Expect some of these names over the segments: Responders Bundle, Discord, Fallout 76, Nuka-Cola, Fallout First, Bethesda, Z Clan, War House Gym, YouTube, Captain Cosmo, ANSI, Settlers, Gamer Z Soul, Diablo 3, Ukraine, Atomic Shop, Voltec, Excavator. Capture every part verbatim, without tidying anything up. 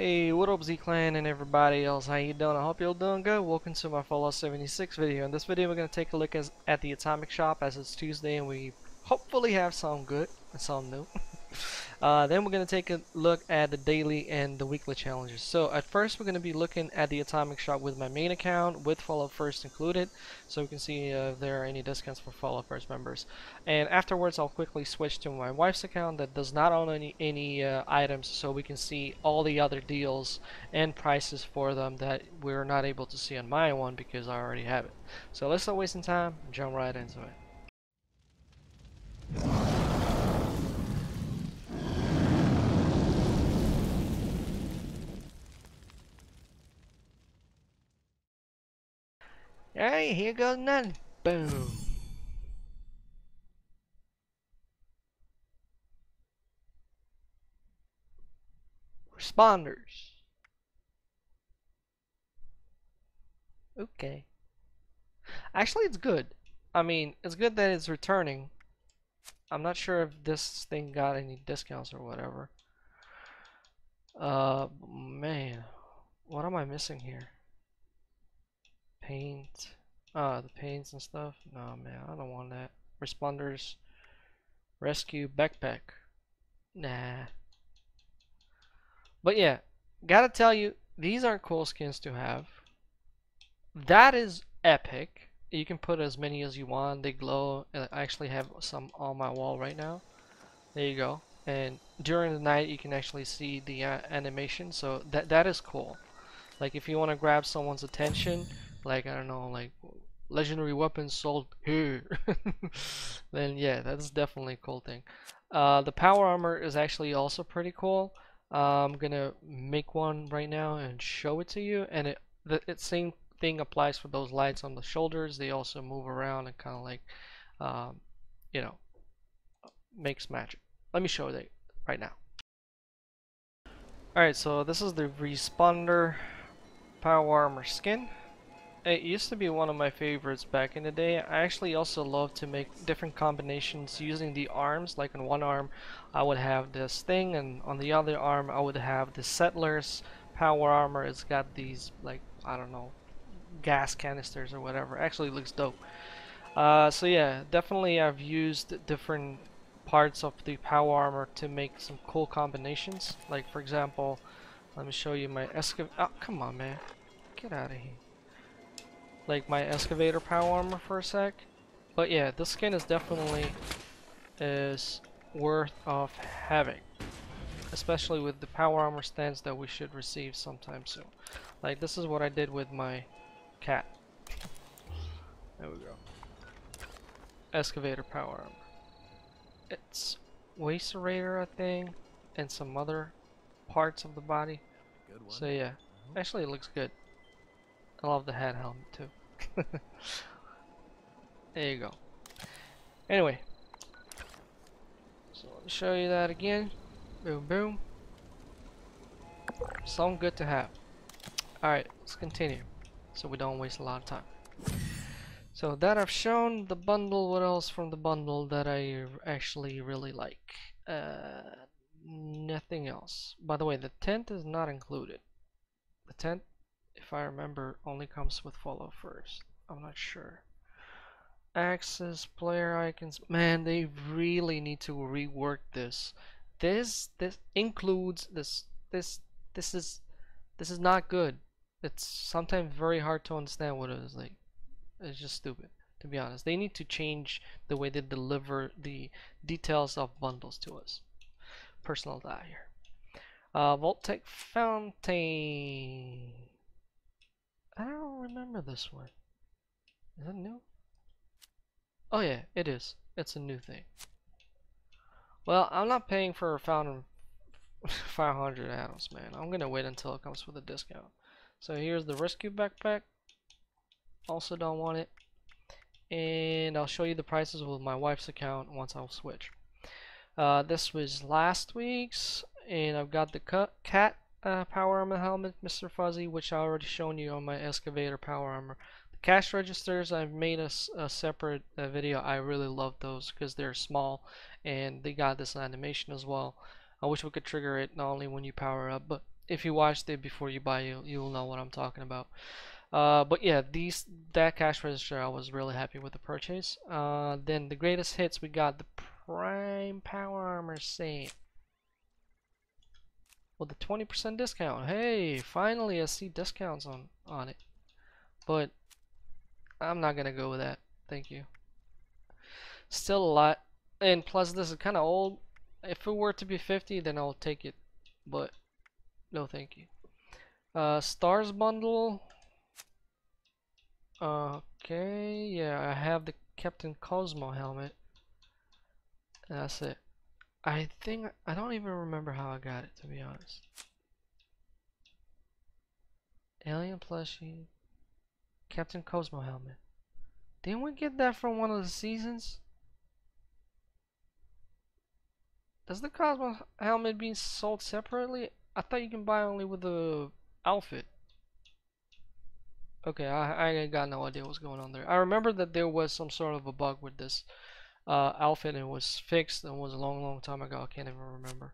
Hey, what up Z Clan and everybody else, how you doing? I hope you're doing good. Welcome to my Fallout seventy-six video. In this video we're going to take a look as, at the Atomic Shop, as it's Tuesday and we hopefully have some good and some new. uh, then we're going to take a look at the daily and the weekly challenges. So at first we're going to be looking at the Atomic Shop with my main account, with Fallout First included, so we can see uh, if there are any discounts for Fallout First members. And afterwards I'll quickly switch to my wife's account that does not own any, any uh, items, so we can see all the other deals and prices for them that we're not able to see on my one because I already have it. So let's not waste any time, jump right into it. Alright, here goes none. Boom. Responders. Okay. Actually, it's good. I mean, it's good that it's returning. I'm not sure if this thing got any discounts or whatever. Uh, man. What am I missing here? Paint, uh, the paints and stuff. No man, I don't want that. Responders, rescue backpack. Nah. But yeah, gotta tell you, these are cool skins to have. That is epic. You can put as many as you want. They glow. I actually have some on my wall right now. There you go. And during the night, you can actually see the uh, animation. So that that is cool. Like if you want to grab someone's attention. Like, I don't know, like, legendary weapons sold here. Then, yeah, that's definitely a cool thing. Uh, the power armor is actually also pretty cool. Uh, I'm going to make one right now and show it to you. And it the it, same thing applies for those lights on the shoulders. They also move around and kind of like, um, you know, makes magic. Let me show it right now. Alright, so this is the Responder power armor skin. It used to be one of my favorites back in the day. I actually also love to make different combinations using the arms. Like on one arm I would have this thing, and on the other arm I would have the Settlers power armor. It's got these, like, I don't know, gas canisters or whatever. Actually looks dope. Uh, so yeah, definitely I've used different parts of the power armor to make some cool combinations. Like for example, let me show you my Excavator. Oh, come on man, get out of here. Like my Excavator power armor for a sec. But yeah, this skin is definitely is worth of having, especially with the power armor stance that we should receive sometime soon. Like this is what I did with my cat. There we go. Excavator power armor. It's Wasterator, I think, and some other parts of the body. Good one. So yeah, actually it looks good. I love the hat helmet too. There you go. Anyway, so let me show you that again. Boom, boom. Some good to have. Alright, let's continue so we don't waste a lot of time. So that I've shown the bundle. What else from the bundle that I actually really like? Uh, nothing else. By the way, the tent is not included. The tent, if I remember, only comes with Fallout First. I'm not sure. Access, player icons. Man, they really need to rework this. This this includes this this this is this is not good. It's sometimes very hard to understand what it is like. It's just stupid, to be honest. They need to change the way they deliver the details of bundles to us. Personal die here. Uh, Voltec Fountain. I don't remember this one. Is it new? Oh yeah, it is. It's a new thing. Well, I'm not paying for a fountain five hundred atoms, man. I'm gonna wait until it comes with a discount. So here's the rescue backpack. Also don't want it. And I'll show you the prices with my wife's account once I'll switch. Uh, this was last week's, and I've got the cut cat. Uh, power armor helmet, Mister Fuzzy, which I already shown you on my Excavator power armor. The cash registers, I've made a, a separate uh, video. I really love those because they're small and they got this animation as well. I wish we could trigger it not only when you power up but if you watched it before you buy, you, you'll know what I'm talking about. Uh, but yeah, these that cash register, I was really happy with the purchase. Uh, then the greatest hits, we got the Prime Power Armor set with a twenty percent discount. Hey, finally I see discounts on on it, but I'm not gonna go with that. Thank you. Still a lot, and plus this is kind of old. If it were to be fifty, then I'll take it, but no, thank you. Uh, Stars Bundle. Okay, yeah, I have the Captain Cosmo helmet. That's it. I think I don't even remember how I got it, to be honest. Alien plushie, Captain Cosmo helmet. Didn't we get that from one of the seasons? Does the Cosmo helmet being sold separately? I thought you can buy only with the outfit. Okay, I, I got no idea what's going on there. I remember that there was some sort of a bug with this uh, outfit, and it was fixed, and it was a long, long time ago. I can't even remember.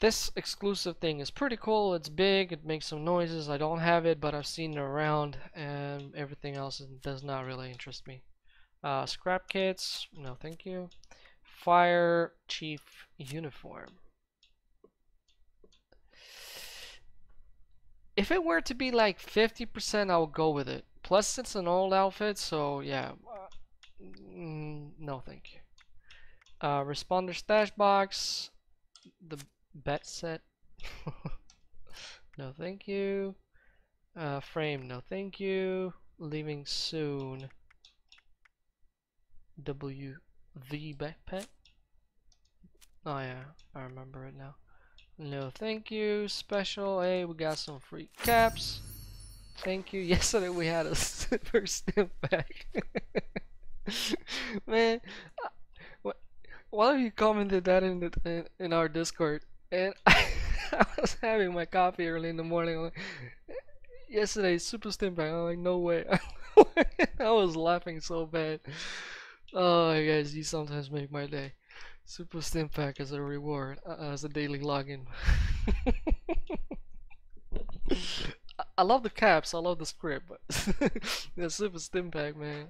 This exclusive thing is pretty cool. It's big. It makes some noises. I don't have it, but I've seen it around, and everything else does not really interest me. Uh, scrap kits. No, thank you. Fire Chief uniform. If it were to be like fifty percent, I'll go with it. Plus, it's an old outfit, so yeah. Mm, no, thank you. Uh, Responder Stash Box. The bet set. No, thank you. Uh, frame, no, thank you. Leaving soon. W. The backpack. Oh, yeah, I remember it now. No, thank you. Special. Hey, we got some free caps. Thank you. Yesterday we had a super stim pack. Man, what? One of you commented that in the in, in our Discord, and I, I was having my coffee early in the morning. Like, yesterday, super stim pack. I'm like, no way. I was laughing so bad. Oh, you guys, you sometimes make my day. Super Stim Pack as a reward, uh, as a daily login. I love the caps, I love the script, but the Super Stim Pack, man.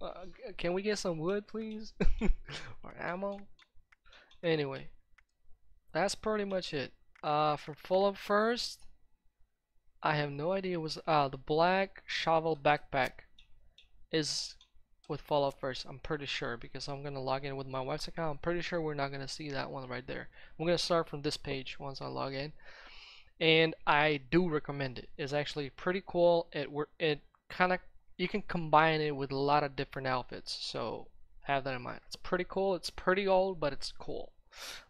Uh, can we get some wood, please? Or ammo? Anyway, that's pretty much it. Uh, for Fallout First, I have no idea. Was uh, the Black Shovel Backpack is with Fallout First, I'm pretty sure, because I'm gonna log in with my wife's account. I'm pretty sure we're not gonna see that one right there. I'm gonna start from this page once I log in, and I do recommend it. It's actually pretty cool. It it kind of, you can combine it with a lot of different outfits, so have that in mind. It's pretty cool. It's pretty old, but it's cool.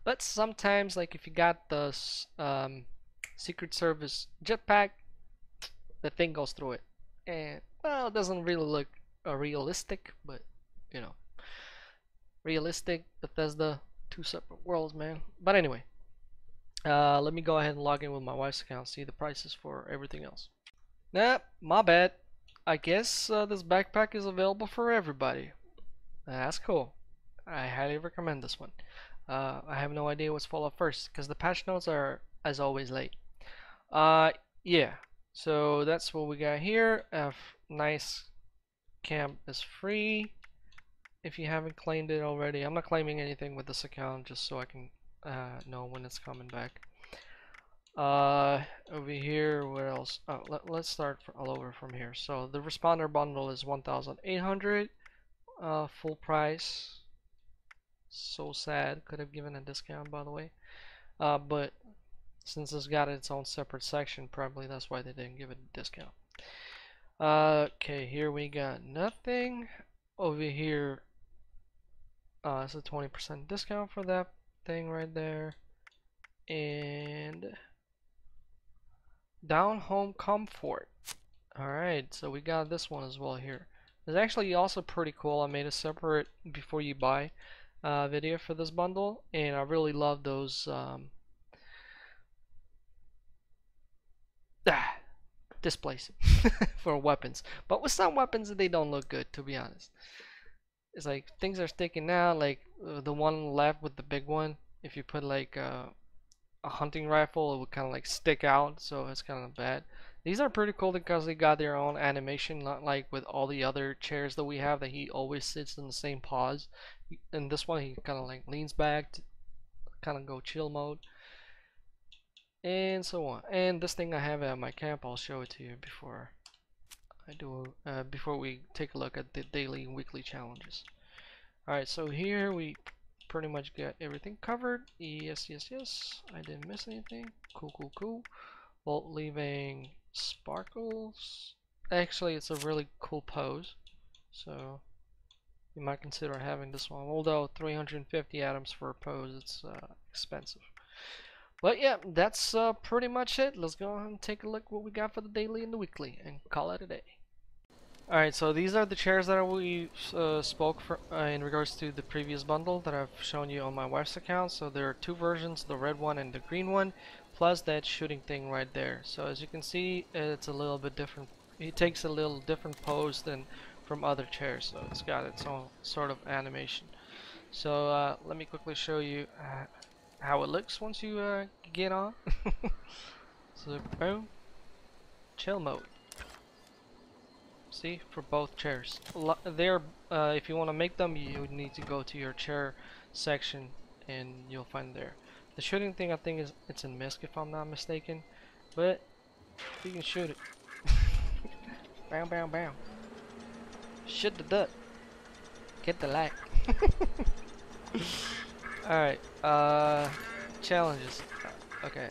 But sometimes, like if you got the um, Secret Service jetpack, the thing goes through it, and well, it doesn't really look realistic, but you know, realistic Bethesda, two separate worlds, man. But anyway, uh, let me go ahead and log in with my wife's account, see the prices for everything else. Nah, my bad. I guess uh, this backpack is available for everybody. That's cool. I highly recommend this one. Uh, I have no idea what's Fallout First because the patch notes are, as always, late. Uh, yeah. So that's what we got here. Uh, nice. Camp is free if you haven't claimed it already. I'm not claiming anything with this account just so I can uh, know when it's coming back. Uh, over here, what else? Oh, let, let's start from, all over from here. So the Responder Bundle is one thousand eight hundred dollars, uh, full price. So sad. Could have given a discount, by the way. Uh, but since it's got its own separate section, probably that's why they didn't give it a discount. Uh, okay, here we got nothing. Over here, uh, it's a twenty percent discount for that thing right there. And Down Home Comfort. Alright, so we got this one as well here. It's actually also pretty cool. I made a separate before you buy uh, video for this bundle, and I really love those um, ah, displays for weapons. But with some weapons, they don't look good, to be honest. It's like things are sticking out, like uh, the one on the left with the big one. If you put like uh, a hunting rifle, it would kind of like stick out, so it's kind of bad. These are pretty cool because they got their own animation, not like with all the other chairs that we have that he always sits in the same pose. In this one, he kind of like leans back to kind of go chill mode, and so on. And this thing I have at my camp, I'll show it to you before I do uh, before we take a look at the daily and weekly challenges. Alright, so here we pretty much got everything covered. Yes, yes, yes. I didn't miss anything. Cool, cool, cool. Well, leaving sparkles. Actually, it's a really cool pose, so you might consider having this one, although three hundred fifty atoms for a pose, it's uh, expensive. But yeah, that's uh, pretty much it. Let's go and take a look what we got for the daily and the weekly and call it a day. Alright, so these are the chairs that we uh, spoke for, uh, in regards to the previous bundle that I've shown you on my wife's account. So there are two versions, the red one and the green one, plus that shooting thing right there. So as you can see, it's a little bit different. It takes a little different pose than from other chairs, so it's got its own sort of animation. So uh, let me quickly show you uh, how it looks once you uh, get on. So boom, chill mode. See, for both chairs. There, uh, if you want to make them, you would need to go to your chair section, and you'll find there. The shooting thing, I think, is it's in misc if I'm not mistaken, but you can shoot it. Bam, bam, bam. Shoot the duck. Get the light. Alright, uh, challenges. Okay,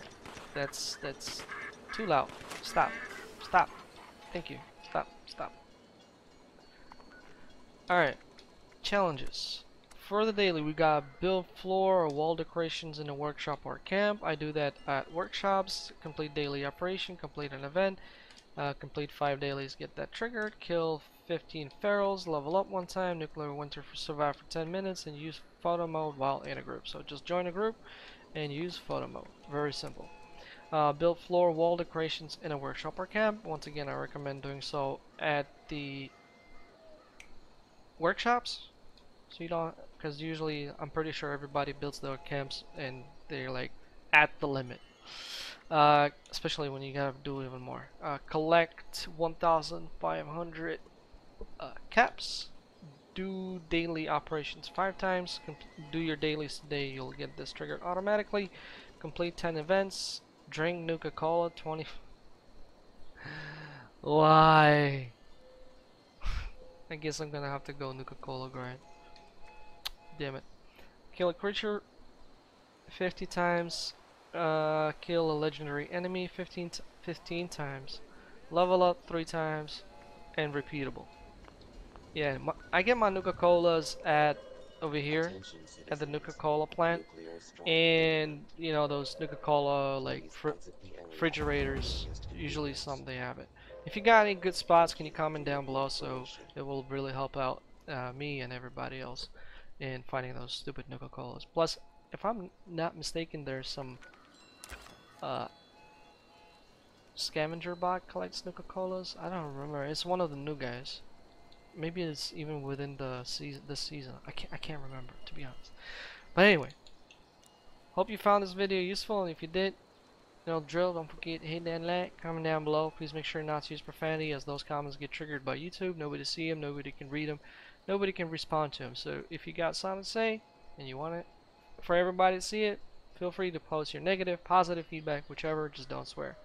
that's that's too loud. Stop. Stop. Thank you. Stop. Stop. Alright, challenges. For the daily, we got build floor or wall decorations in a workshop or camp. I do that at workshops. Complete daily operation, complete an event, uh, complete five dailies, get that triggered, kill fifteen ferals, level up one time, nuclear winter for survive for ten minutes, and use photo mode while in a group. So just join a group and use photo mode. Very simple. Uh, build floor wall decorations in a workshop or camp. Once again, I recommend doing so at the workshops. So you don't, because usually I'm pretty sure everybody builds their camps and they're like at the limit, uh, especially when you gotta do even more. Uh, collect one thousand five hundred uh, caps, do daily operations five times, do your dailies today, you'll get this triggered automatically, complete ten events, drink Nuka-Cola twenty. Why? I guess I'm gonna have to go Nuka-Cola grind. Damn it. Kill a creature fifty times, uh, kill a legendary enemy fifteen times, level up three times, and repeatable. Yeah, my, I get my Nuka-Colas at over here at the Nuka-Cola plant, and you know those Nuka-Cola like fr refrigerators, usually some they have it. If you got any good spots, can you comment down below, so it will really help out uh, me and everybody else in finding those stupid Nuka-Colas. Plus, if I'm not mistaken, there's some uh, scavenger bot collects Nuka-Colas. I don't remember. It's one of the new guys. Maybe it's even within the season. This season, I can't. I can't remember, to be honest. But anyway, hope you found this video useful. And if you did, you know, drill. Don't forget to hit that like. Comment down below. Please make sure not to use profanity, as those comments get triggered by YouTube. Nobody see them. Nobody can read them. Nobody can respond to him. So if you got something to say and you want it for everybody to see it, feel free to post your negative, positive feedback, whichever, just don't swear.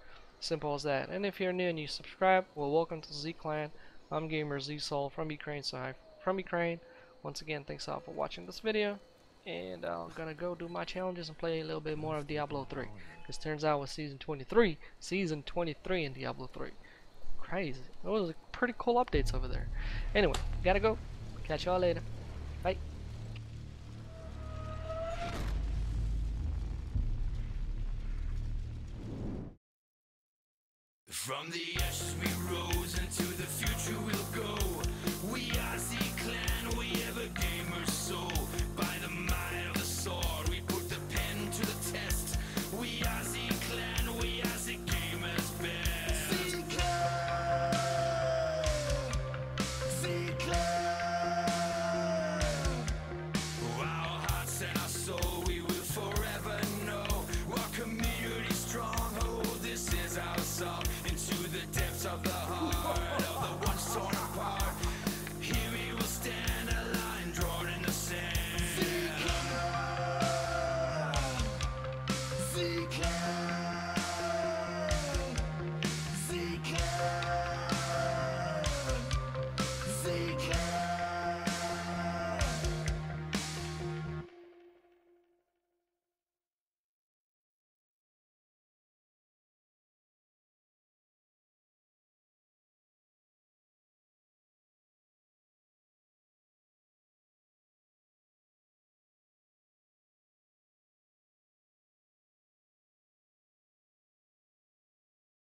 Simple as that. And if you're new and you subscribe, well, welcome to Z Clan. I'm Gamer Z Soul from Ukraine, so I'm from Ukraine. Once again, thanks all for watching this video, and I'm gonna go do my challenges and play a little bit more of Diablo three. Because turns out with season twenty-three, season twenty-three in Diablo three. Crazy. That was pretty cool updates over there. Anyway, gotta go. Catch y'all later. Bye. From the ashes we rose into the